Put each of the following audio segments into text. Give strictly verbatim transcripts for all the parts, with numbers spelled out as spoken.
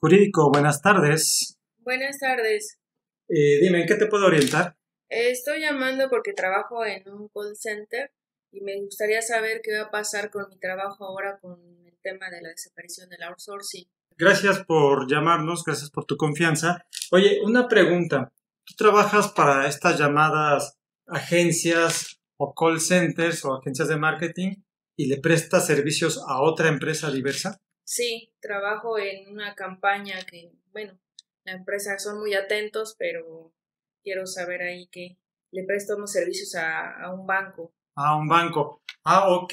Jurídico, buenas tardes. Buenas tardes. Eh, dime, ¿en qué te puedo orientar? Estoy llamando porque trabajo en un call center y me gustaría saber qué va a pasar con mi trabajo ahora con el tema de la desaparición del outsourcing. Gracias por llamarnos, gracias por tu confianza. Oye, una pregunta. ¿Tú trabajas para estas llamadas agencias o call centers o agencias de marketing y le prestas servicios a otra empresa diversa? Sí, trabajo en una campaña que, bueno, la empresa son muy atentos, pero quiero saber ahí que le prestamos servicios a, a un banco. A un banco. Ah, ok.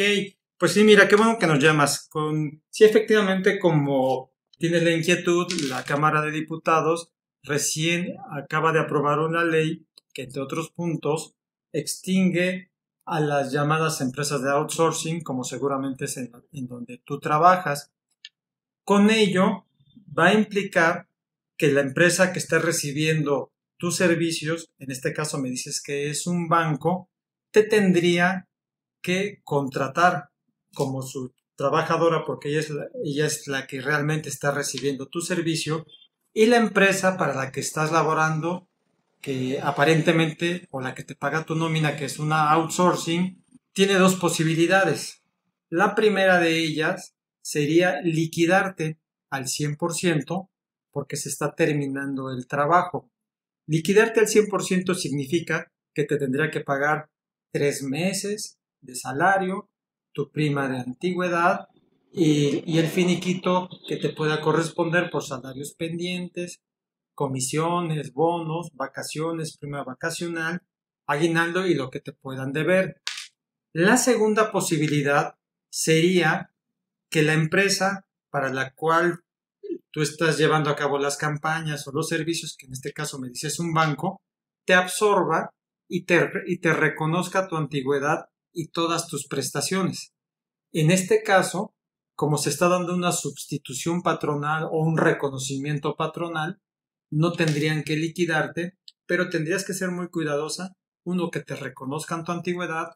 Pues sí, mira, qué bueno que nos llamas. Con, sí, efectivamente, como tienes la inquietud, la Cámara de Diputados recién acaba de aprobar una ley que, entre otros puntos, extingue a las llamadas empresas de outsourcing, como seguramente es en, en donde tú trabajas. Con ello va a implicar que la empresa que está recibiendo tus servicios, en este caso me dices que es un banco, te tendría que contratar como su trabajadora porque ella es la, ella es la que realmente está recibiendo tu servicio, y la empresa para la que estás laborando, que aparentemente, o la que te paga tu nómina, que es una outsourcing, tiene dos posibilidades. La primera de ellas sería liquidarte al cien por ciento porque se está terminando el trabajo. Liquidarte al cien por ciento significa que te tendría que pagar tres meses de salario, tu prima de antigüedad y, y el finiquito que te pueda corresponder por salarios pendientes, comisiones, bonos, vacaciones, prima vacacional, aguinaldo y lo que te puedan deber. La segunda posibilidad sería que la empresa para la cual tú estás llevando a cabo las campañas o los servicios, que en este caso me dices un banco, te absorba y te, y te reconozca tu antigüedad y todas tus prestaciones. En este caso, como se está dando una sustitución patronal o un reconocimiento patronal, no tendrían que liquidarte, pero tendrías que ser muy cuidadosa. Uno, que te reconozcan tu antigüedad,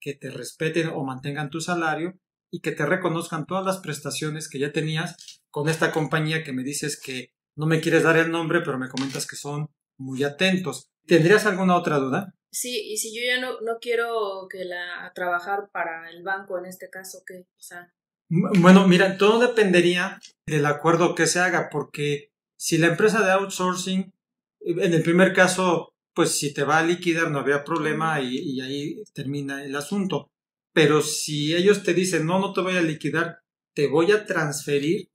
que te respeten o mantengan tu salario, y que te reconozcan todas las prestaciones que ya tenías con esta compañía que me dices que no me quieres dar el nombre, pero me comentas que son muy atentos. ¿Tendrías alguna otra duda? Sí, y si yo ya no, no quiero que la trabajar para el banco en este caso, ¿qué? O sea... Bueno, mira, todo dependería del acuerdo que se haga, porque si la empresa de outsourcing, en el primer caso, pues si te va a liquidar no habría problema y, y ahí termina el asunto. Pero si ellos te dicen, no, no te voy a liquidar, te voy a transferir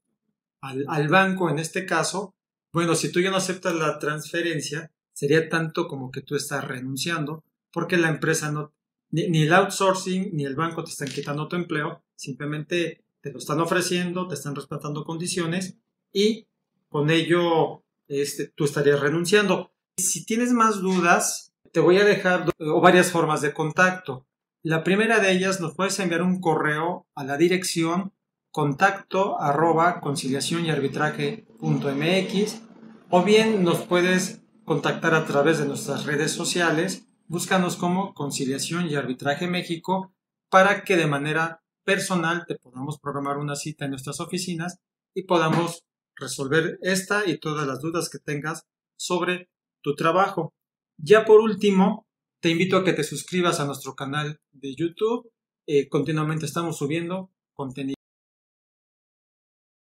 al, al banco en este caso, bueno, si tú ya no aceptas la transferencia, sería tanto como que tú estás renunciando, porque la empresa no, ni, ni el outsourcing ni el banco te están quitando tu empleo, simplemente te lo están ofreciendo, te están respetando condiciones y con ello este, tú estarías renunciando. Si tienes más dudas, te voy a dejar o varias formas de contacto. La primera de ellas, nos puedes enviar un correo a la dirección contacto arroba conciliación y arbitraje punto mx, o bien nos puedes contactar a través de nuestras redes sociales. Búscanos como Conciliación y Arbitraje México para que de manera personal te podamos programar una cita en nuestras oficinas y podamos resolver esta y todas las dudas que tengas sobre tu trabajo. Ya por último, te invito a que te suscribas a nuestro canal de YouTube. Eh, continuamente estamos subiendo contenido.